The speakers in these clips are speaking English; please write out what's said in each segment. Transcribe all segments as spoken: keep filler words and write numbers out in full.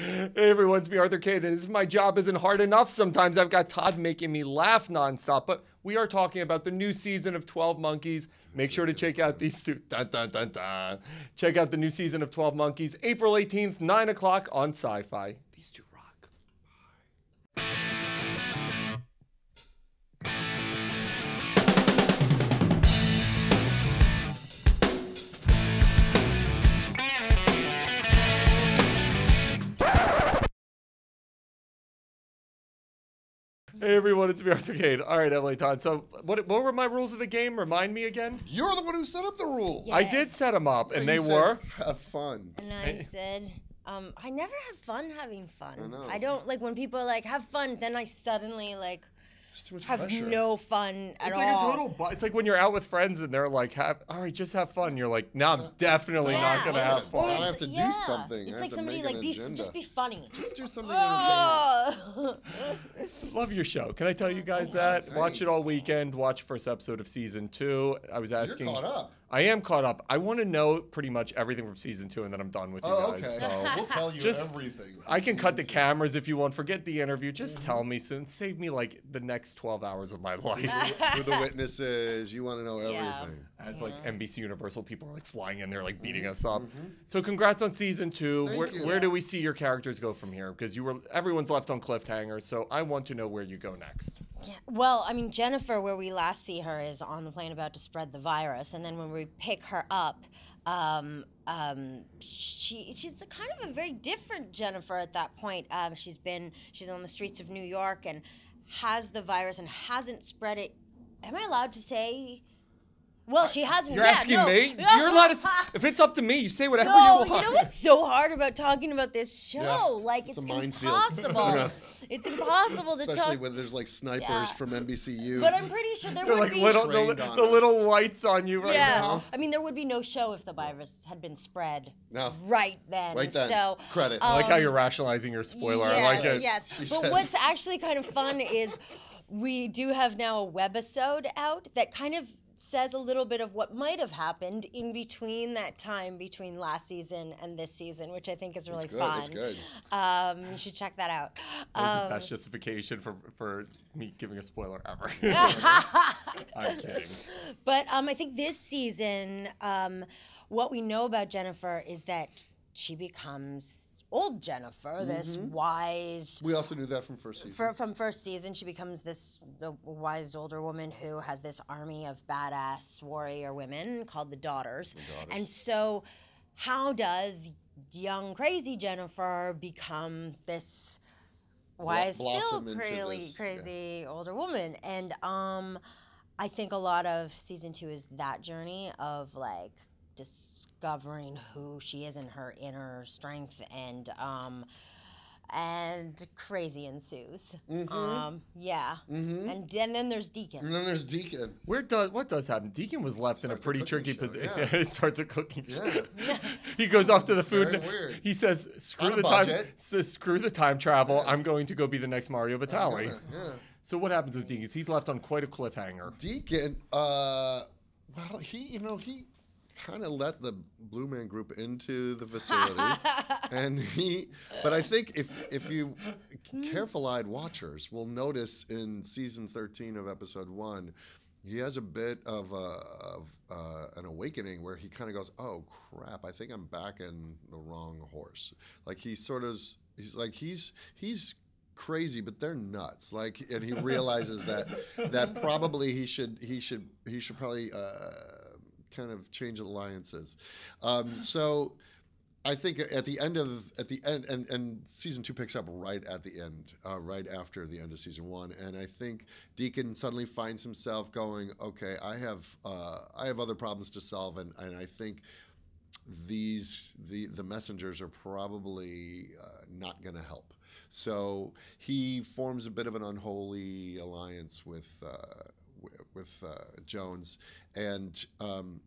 Hey everyone, it's me, Arthur Kade. This is my job isn't hard enough sometimes. I've got Todd making me laugh nonstop, but we are talking about the new season of twelve Monkeys. Make sure to check out these two. Dun, dun, dun, dun. Check out the new season of twelve Monkeys, April eighteenth, nine o'clock on SyFy. These two rock. Hey everyone, it's me, Arthur Kade. All right, Emily, Todd. So, what what were my rules of the game? Remind me again. You're the one who set up the rules. Yeah. I did set them up, yeah, and they said, were have fun. And I and said, um, I never have fun having fun. I know. I don't like when people are like have fun. Then I suddenly like too much have pressure. No fun at it's all. It's like a total. It's like when you're out with friends and they're like, have, all right, just have fun. And you're like, no, I'm yeah. definitely yeah. not gonna yeah. have fun. I have to yeah. do something. It's I like somebody like be, just be funny. Just do something. Oh. Love your show. Can I tell you guys that? Thanks. Watch it all weekend. Watch first episode of season two. I was asking. You're caught up. I am caught up. I want to know pretty much everything from season two, and then I'm done with you oh, guys. Okay. So we'll tell you just, everything. I can cut the cameras if you want. Forget the interview. Just mm-hmm. tell me, so save me like the next twelve hours of my life. You're the witnesses. You want to know everything. Yeah. As like N B C Universal people are like flying in, they're like beating mm-hmm. us up. Mm-hmm. So congrats on season two. Thank where you. where yeah. do we see your characters go from here? Because you were everyone's left on cliffhanger. So I want to know where you go next. Yeah. Well, I mean Jennifer, where we last see her is on the plane about to spread the virus, and then when we We pick her up. Um, um, she she's a kind of a very different Jennifer at that point. Um, she's been she's on the streets of New York and has the virus and hasn't spread it. Am I allowed to say? Well, she hasn't. You're yeah, asking no. me? You're allowed to. If it's up to me, you say whatever no, you want. You know what's so hard about talking about this show? Yeah, like it's, it's impossible. No. It's impossible Especially to talk. Especially when there's like snipers yeah. from N B C U. But I'm pretty sure there They're would like be little, the, the little lights on you right yeah. now. I mean, there would be no show if the virus had been spread no. right then. Right then. So credit. Um, I like how you're rationalizing your spoiler. Yes, I like it. Yes. She but says. What's actually kind of fun is we do have now a webisode out that kind of says a little bit of what might have happened in between that time between last season and this season, which I think is really it's good, fun. It's good. Um, you should check that out. That um, the best justification for, for me giving a spoiler ever. I'm kidding. But um, I think this season, um, what we know about Jennifer is that she becomes old Jennifer, mm-hmm. this wise. We also knew that from first season. For, from first season, she becomes this wise older woman who has this army of badass warrior women called the Daughters. The Daughters. And so, how does young crazy Jennifer become this wise, still really crazy yeah. older woman? And um, I think a lot of season two is that journey of like discovering who she is and her inner strength, and um, and crazy ensues. Mm-hmm. Um, yeah, mm-hmm. and, and then there's Deacon. And then there's Deacon. Where does what does happen? Deacon was left starts in a pretty a tricky position. Yeah. He starts a cooking yeah. show. Yeah. He goes off to the food. And weird. He says, "Screw the budget. time. Says, Screw the time travel. Yeah. I'm going to go be the next Mario Batali." Yeah. Yeah. So what happens with Deacon? He's left on quite a cliffhanger. Deacon. Uh, well, he, you know, he. kind of let the Blue Man Group into the facility, and he. But I think if if you careful-eyed watchers will notice in season thirteen of episode one, he has a bit of, a, of uh, an awakening where he kind of goes, "Oh crap! I think I'm backing the wrong horse." Like he sort of he's like he's he's. crazy, but they're nuts. Like, and he realizes that that probably he should he should he should probably uh, kind of change alliances. Um, so, I think at the end of at the end, and, and season two picks up right at the end, uh, right after the end of season one. And I think Deacon suddenly finds himself going, "Okay, I have uh, I have other problems to solve," and and I think these the the messengers are probably uh, not going to help. So he forms a bit of an unholy alliance with uh, w with uh, Jones, and um,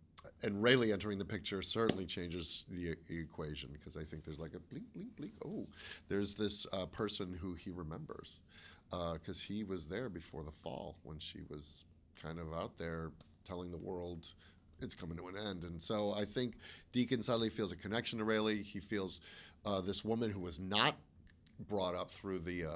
and Rayleigh entering the picture certainly changes the e equation, because I think there's like a blink, blink, blink. Oh, there's this uh, person who he remembers, because uh, he was there before the fall when she was kind of out there telling the world it's coming to an end. And so I think Deacon suddenly feels a connection to Rayleigh. He feels uh, this woman who was not brought up through the uh,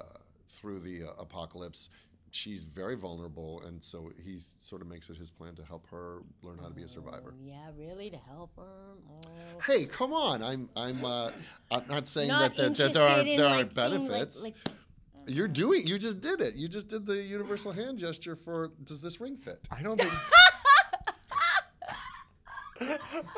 through the uh, apocalypse. She's very vulnerable, and so he sort of makes it his plan to help her learn how to be a survivor. Oh, yeah, really, to help her. Oh. Hey, come on! I'm I'm uh, I'm not saying not that there, that there are there like, aren't benefits. Like, like, uh, You're doing. You just did it. You just did the universal hand gesture for. Does this ring fit? I don't think.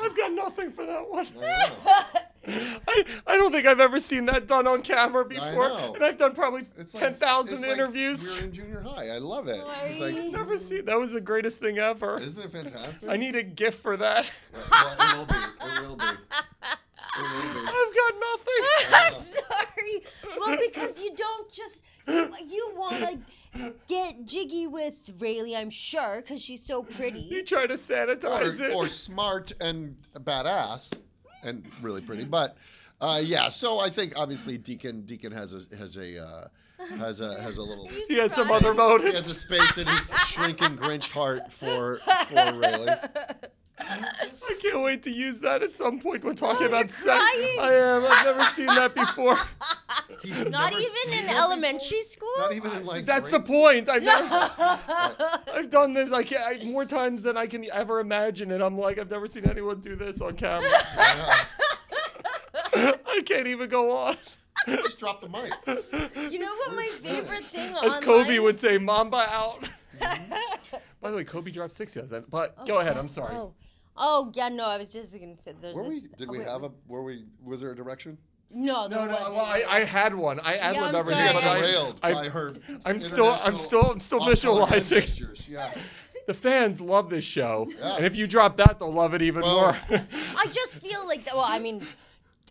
I've got nothing for that one. I, I, I don't think I've ever seen that done on camera before. I know. And I've done probably ten thousand like, interviews. Like we were in junior high. I love it. Sorry. It's like I've never seen. That was the greatest thing ever. Isn't it fantastic? I need a gift for that. Well, well, it will be. It will be. It will be. I've got nothing. I'm sorry. Well, because you don't just you, you want to get jiggy with Rayleigh, I'm sure, because she's so pretty. You try to sanitize or, it. Or smart and badass. And really pretty, but uh, yeah. So I think obviously Deacon Deacon has a has a uh, has a has a little. He has some other motives. He has a space in his shrinking Grinch heart for for Rayleigh. I can't wait to use that at some point. We're talking oh, about sex. I am. I've never seen that before. He's not even in elementary school. Not even in like. That's the point. I've never, I've done this. I can't I, more times than I can ever imagine, and I'm like, I've never seen anyone do this on camera. Yeah. I can't even go on. Just drop the mic. You know what my favorite thing online? As Kobe would say, "Mamba out." By the way, Kobe dropped six years. But oh, go ahead. I'm sorry. Oh. Oh yeah, no, I was just gonna say there's. Were we? This, did oh, we wait, have a? Were we? Was there a direction? No, there no, no. Wasn't. Well, I, I had one. I had yeah, one. I'm sorry. You got derailed by her. I'm still, I'm still, I'm still visualizing. Yeah. The fans love this show, yeah. And if you drop that, they'll love it even well, more. I just feel like that. Well, I mean.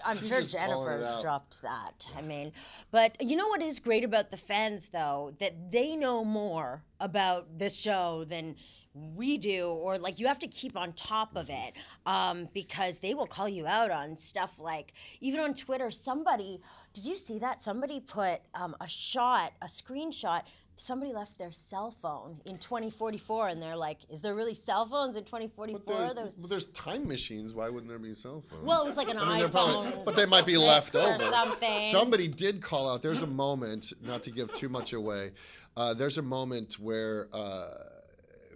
I'm sure Jennifer's dropped that. I mean, but you know what is great about the fans, though? That they know more about this show than we do, or like you have to keep on top of it um, because they will call you out on stuff like, even on Twitter, somebody, did you see that? Somebody put um, a shot, a screenshot. Somebody left their cell phone in twenty forty-four, and they're like, is there really cell phones in twenty forty-four? But there, there there's time machines. Why wouldn't there be cell phones? Well, it was like an I mean, iPhone. Probably, but they might be left over. Something. Somebody did call out. There's a moment, not to give too much away, uh, there's a moment where, uh,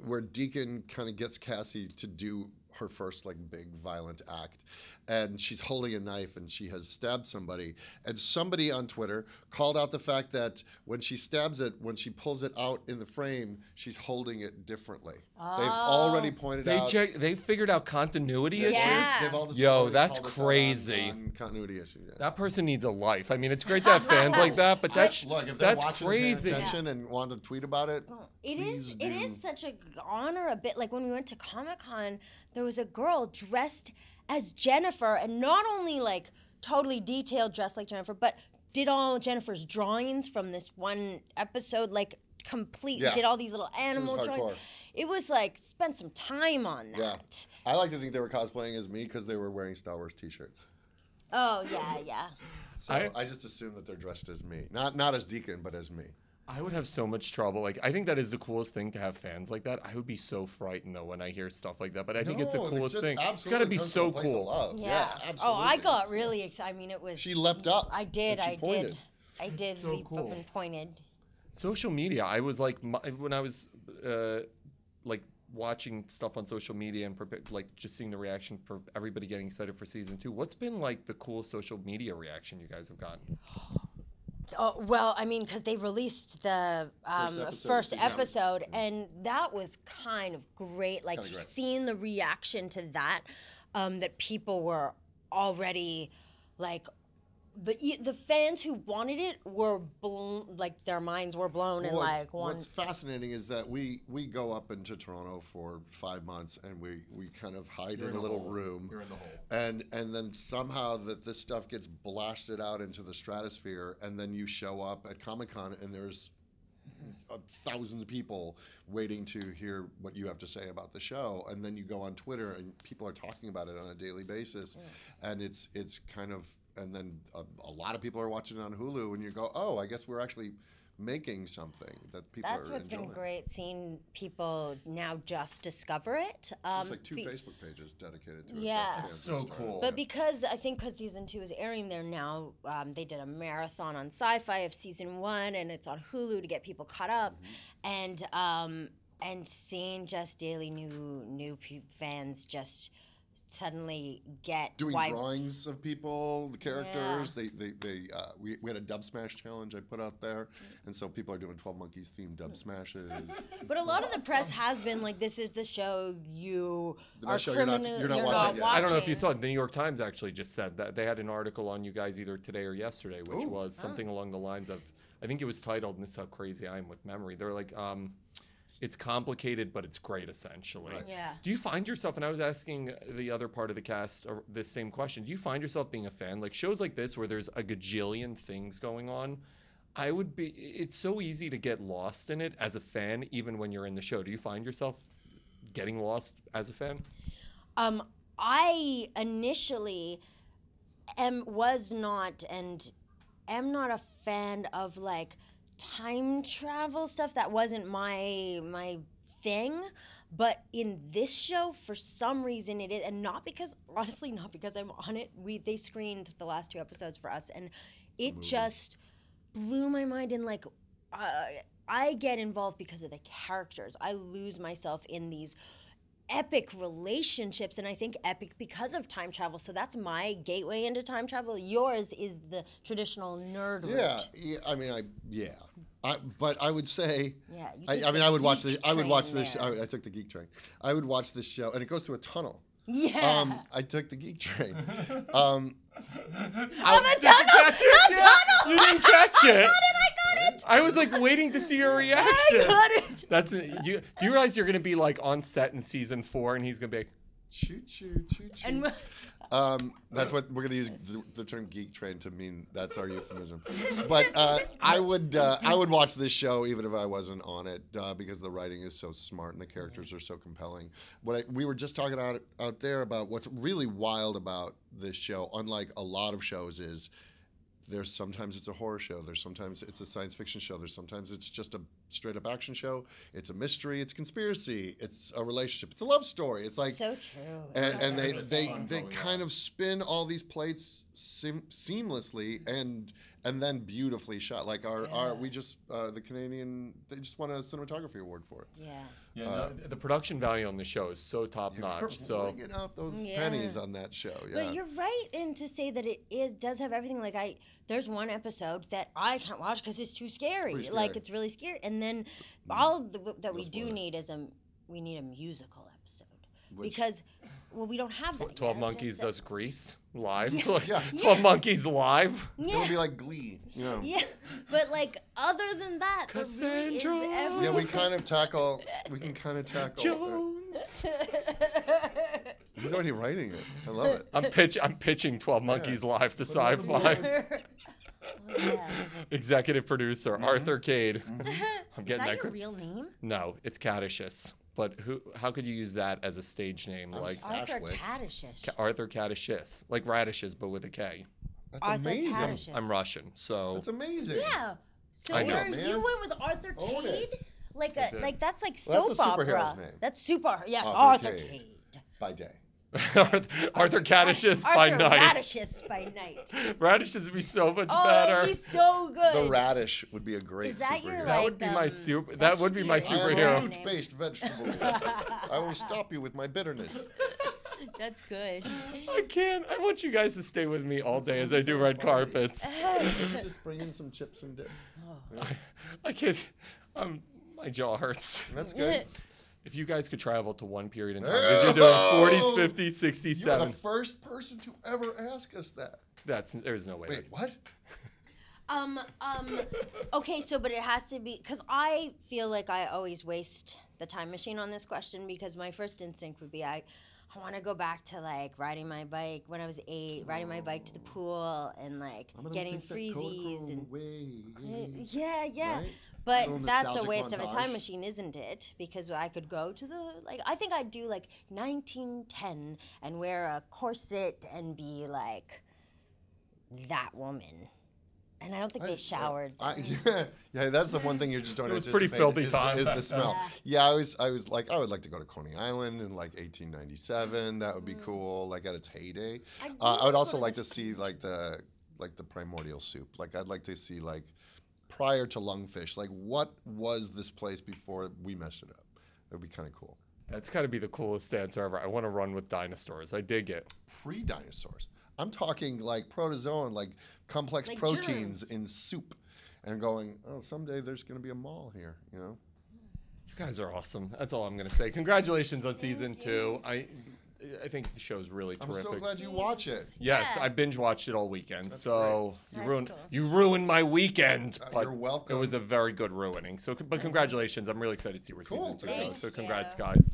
where Deacon kind of gets Cassie to do her first like big violent act, and she's holding a knife and she has stabbed somebody, and somebody on Twitter called out the fact that when she stabs it, when she pulls it out in the frame, she's holding it differently. Oh. They've already pointed they out. Check, they figured out continuity yeah. issues. They've all Yo, that's crazy. On, on continuity issues. Yeah. That person needs a life. I mean, it's great to have fans like that, but that's Look, if that's watching, crazy. Attention yeah. and want to tweet about it. It is. Do. It is such an honor. A bit like when we went to Comic-Con, there was. Was a girl dressed as Jennifer, and not only like totally detailed dressed like Jennifer, but did all Jennifer's drawings from this one episode, like complete, yeah. did all these little animal it drawings. It was like, spent some time on that. Yeah. I like to think they were cosplaying as me because they were wearing Star Wars t-shirts. Oh, yeah, yeah. So I, I just assume that they're dressed as me. Not, not as Deacon, but as me. I would have so much trouble. Like, I think that is the coolest thing to have fans like that. I would be so frightened though when I hear stuff like that. But I no, think it's the coolest thing. It's got to be so cool. Yeah. yeah, absolutely. Oh, I got really excited. I mean, it was. She leapt up. I did. I pointed. did. I did so leap cool. up and pointed. Social media. I was like, my, when I was, uh, like. watching stuff on social media and like just seeing the reaction for everybody getting excited for season two. What's been like the cool social media reaction you guys have gotten? Oh, well, I mean, because they released the um, first episode, first episode yeah. and that was kind of great. Like kind of great. Seeing the reaction to that, um, that people were already like, the the fans who wanted it were blown, like their minds were blown, and well, like one. What's fascinating is that we we go up into Toronto for five months and we we kind of hide You're in, in a little hole. room. You're in the hole. And and then somehow that this stuff gets blasted out into the stratosphere, and then you show up at Comic-Con and there's thousands of people waiting to hear what you have to say about the show, and then you go on Twitter and people are talking about it on a daily basis, yeah. and it's it's kind of. And then a, a lot of people are watching it on Hulu, and you go, oh, I guess we're actually making something that people That's are what's enjoying. Been great, seeing people now just discover it. Um, so it's like two be- Facebook pages dedicated to it. Yeah. So cool. But because, I think because season two is airing there now, um, they did a marathon on SyFy of season one, and it's on Hulu to get people caught up. Mm-hmm. And um, and seeing just daily new, new pe- fans just... suddenly get doing wiped. Drawings of people, the characters. Yeah. They, they, they. Uh, we, we had a dub smash challenge I put out there, and so people are doing twelve Monkeys themed dub smashes. But a lot awesome. Of the press has been like, "This is the show you the are show criminal, you're not, you're not you're watching, not watching." I don't know if you saw it. The New York Times actually just said that they had an article on you guys either today or yesterday, which Ooh. was something oh. along the lines of, I think it was titled, and this is how crazy I am with memory. They're like, um. It's complicated, but it's great, essentially. Right. Yeah. Do you find yourself, and I was asking the other part of the cast uh, this same question, do you find yourself being a fan? Like shows like this where there's a gajillion things going on, I would be, it's so easy to get lost in it as a fan, even when you're in the show. Do you find yourself getting lost as a fan? Um, I initially am, was not, and am not a fan of like, time travel stuff. That wasn't my my thing, but in this show for some reason it is, and not because honestly not because I'm on it. We they screened the last two episodes for us and it just blew my mind. And like uh, I get involved because of the characters. I lose myself in these epic relationships, and I think epic because of time travel. So that's my gateway into time travel. Yours is the traditional nerd yeah, route. Yeah, I mean, I yeah, I, but I would say, yeah, I, I mean, I would watch this. I would watch this. I, I took the geek train. I would watch this show, and it goes through a tunnel. Yeah. Um, I took the geek train. Um, I'm a tunnel. A tunnel. You didn't catch it. I was like waiting to see your reaction. I got it. That's a, you. Do you realize you're gonna be like on set in season four, and he's gonna be like, choo choo choo choo. And um, that's what we're gonna use the, the term "geek train" to mean. That's our euphemism. But uh, I would uh, I would watch this show even if I wasn't on it uh, because the writing is so smart and the characters are so compelling. What I, we were just talking out out there about what's really wild about this show, unlike a lot of shows, is. There's sometimes it's a horror show. There's sometimes it's a science fiction show. There's sometimes it's just a straight up action show. It's a mystery. It's conspiracy. It's a relationship. It's a love story. It's like so true. And, and they they they kind of spin all these plates seam- seamlessly and and then beautifully shot. Like our yeah. our we just uh, the Canadian they just won a cinematography award for it. Yeah. Yeah. Uh, the, the production value on the show is so top notch. So bringing out those yeah. pennies on that show. Yeah. But you're right in to say that it is does have everything. Like I there's one episode that I can't watch because it's too scary. Pretty like scary. It's really scary. And And then all the, that That's we do funny. need is a we need a musical episode. Which, because well we don't have that. twelve yet. Monkeys does Grease live. Yeah. Like, yeah. twelve yeah. Monkeys live. Yeah. It'll be like Glee, you know. Yeah. But like other than that, really is everything. Yeah, we kind of tackle we can kind of tackle Jones. He's already writing it. I love it. I'm pitch I'm pitching twelve Monkeys yeah. live to SyFy. Yeah. Executive producer mm-hmm. Arthur Kade. Mm-hmm. I'm getting Is that, that your cr- real name? No, it's Kadishish. But who? How could you use that as a stage name? I'm like Arthur Kadishish. Ka- Arthur Kadishish, like radishes, but with a K. That's Arthur amazing. Kadishish. I'm Russian, so that's amazing. Yeah. So I know, man. You went with Arthur Kade, like a like that's like well, soap that's opera. Name. That's super. Yes, Arthur, Arthur Kade. Kade. By day. Arthur, Arthur Kadishish by Arthur night. Arthur Radishes by night. Radishes would be so much oh, better. Oh, he's so good. The radish would be a great. Is that superhero. Your That would be um, my super. That would be my superhero. I'm a root-based vegetable. I will stop you with my bitterness. That's good. I can't. I want you guys to stay with me all day as I do red carpets. Just bring in some chips and dip. Oh. Yeah. I, I can't. Um, my jaw hurts. That's good. If you guys could travel to one period in time, because you're doing forties, fifties, sixties, seventies. You're the first person to ever ask us that. That's there's no way. Wait, what? um, um, okay, so but it has to be because I feel like I always waste the time machine on this question because my first instinct would be I, I want to go back to like riding my bike when I was eight, riding my bike to the pool and like getting freezies and away. yeah, yeah. Right? But so that's a waste montage. Of a time machine, isn't it? Because I could go to the, like, I think I'd do, like, nineteen ten and wear a corset and be, like, that woman. And I don't think I, they showered. I, yeah, yeah, that's the one thing you just don't anticipate. It was pretty filthy is, time. Is the smell. Yeah. yeah, I was I was like, I would like to go to Coney Island in like eighteen ninety-seven. That would be cool, like at its heyday. I, uh, I would also like to see like the like the primordial soup. Like I'd like to see like prior to Lungfish, like what was this place before we messed it up? That would be kind of cool. That's got to be the coolest answer ever. I want to run with dinosaurs. I dig it. Pre-dinosaurs. I'm talking like protozoan, like complex like proteins germs. In soup, and going, oh, someday there's going to be a mall here, you know? You guys are awesome. That's all I'm going to say. Congratulations on season two. I I think the show's really terrific. I'm so glad you watch it. Yes, yeah. I binge watched it all weekend. That's so great. You ruined cool. you ruined my weekend. Uh, but you're welcome. It was a very good ruining. So, but congratulations. I'm really excited to see where cool. season two goes. So congrats, guys.